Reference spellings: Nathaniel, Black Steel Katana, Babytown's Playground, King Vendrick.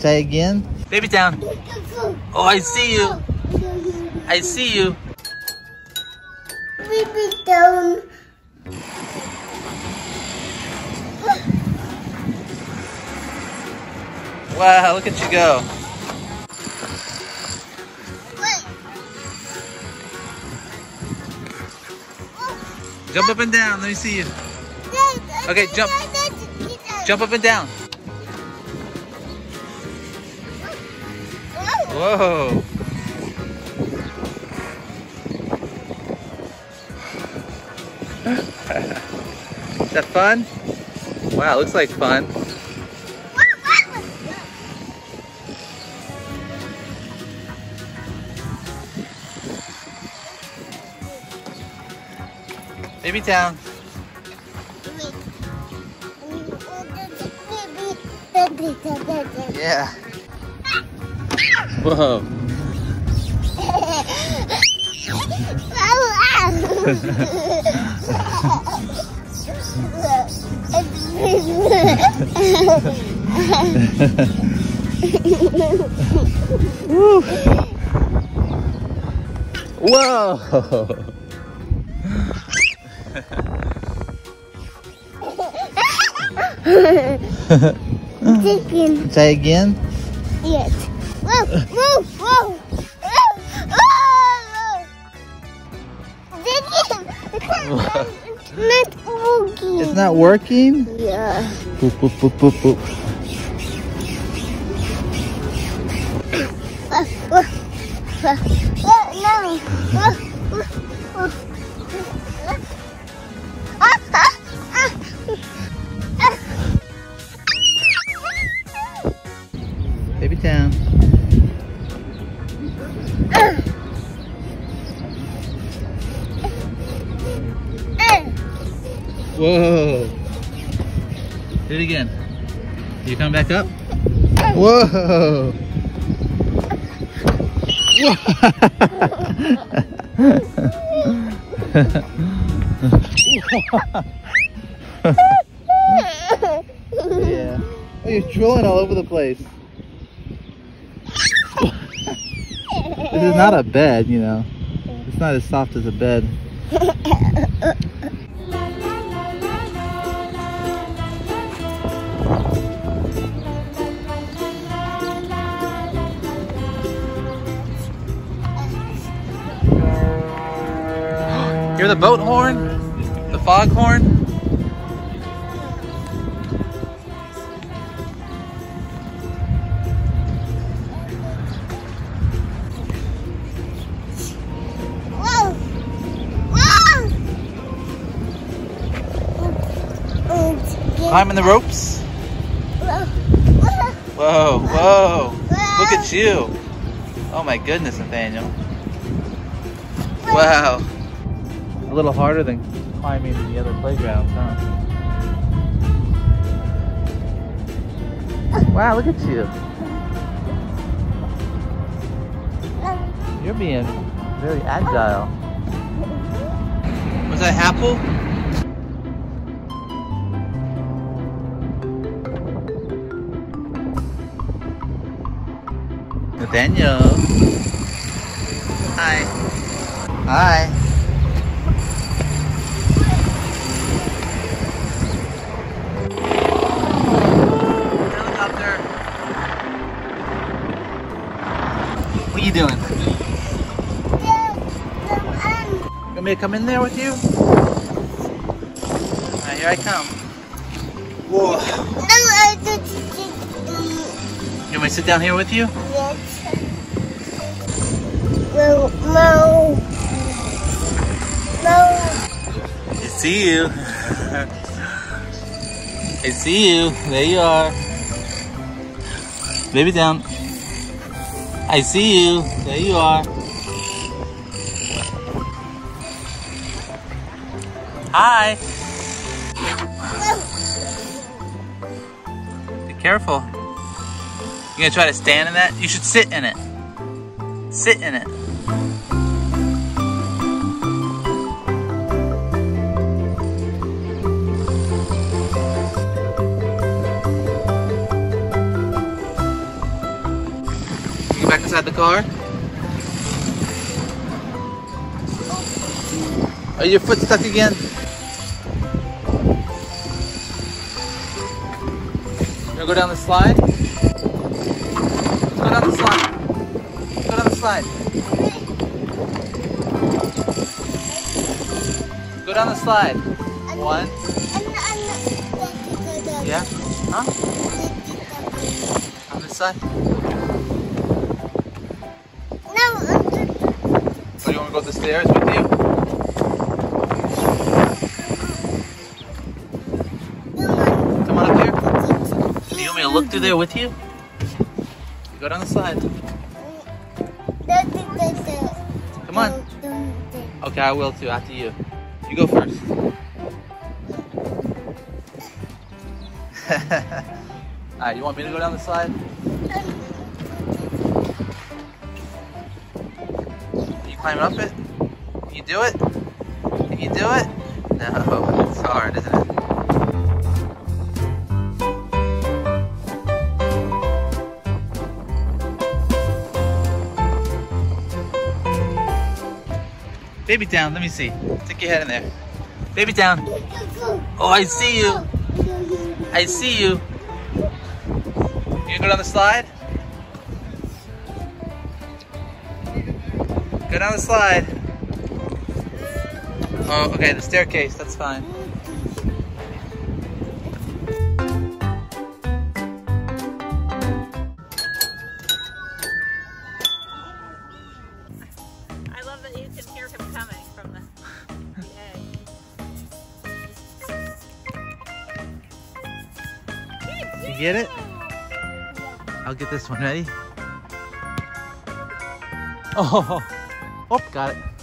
Try again. Babytown. Oh, I see you. I see you. Babytown. Wow, look at you go. Jump up and down. Let me see you. Okay, jump. Jump up and down. Whoa. Is that fun? Wow, looks like fun. Babytown. Yeah. Whoa. Whoa. Chicken. Try again? Yes. Whoa, whoa, whoa. It's not working. It's not working? Yeah. Boop, boop, boop, boop, boop. Whoa, whoa, whoa. Mommy. Whoa, whoa, whoa. Babytown. Whoa. Do it again. Do you come back up? Whoa. Yeah. Oh, you're drooling all over the place. This is not a bed, you know. It's not as soft as a bed. Hear the boat horn? The fog horn? Climbing the ropes. Whoa, whoa. Look at you. Oh my goodness, Nathaniel. Wow. A little harder than climbing the other playgrounds, huh? Wow, look at you. You're being very agile. Was that apple? Nathaniel. Hi. Hi. Helicopter. What are you doing? You want me to come in there with you? Alright, here I come. Whoa. You want me to sit down here with you? Yes. No, no, no. I see you. I see you. There you are. Babytown. I see you. There you are. Hi. Be careful. You're gonna try to stand in that? You should sit in it. Sit in it. back inside the car. Are your foot stuck again? You wanna go down the slide? Let's go down the slide. Let's go down the slide. Go down the slide. One. Yeah? Huh? On this side? No. So you wanna go to the stairs with you? Look through there with you. Go down the slide. Come on. Okay, I will too. After you. You go first. Alright, you want me to go down the slide? Can you climb up it? Can you do it? Can you do it? No, it's hard, isn't it? Babytown, let me see. Stick your head in there. Babytown. Oh, I see you. I see you. You gonna go down the slide? Go down the slide. Oh, okay, the staircase, that's fine. Get it? I'll get this one ready. Oh, got it.